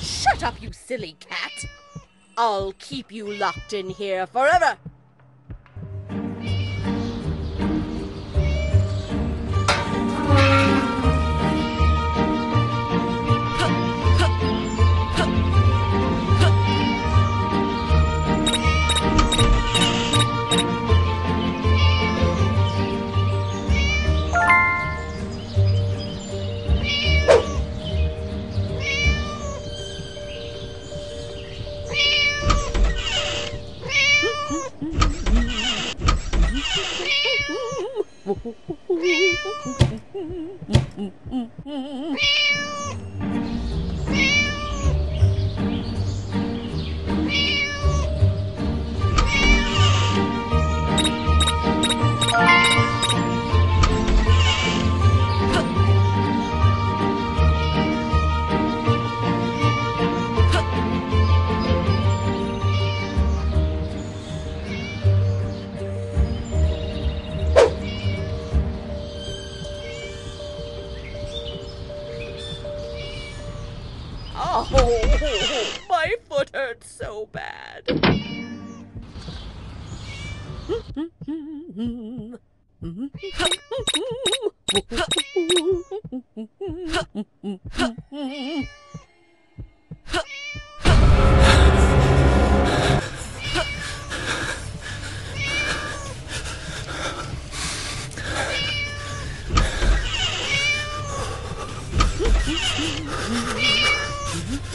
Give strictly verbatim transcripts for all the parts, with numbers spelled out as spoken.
Shut up, you silly cat! I'll keep you locked in here forever! Oh, my foot hurts so bad.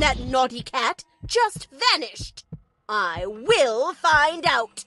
That naughty cat just vanished. I will find out.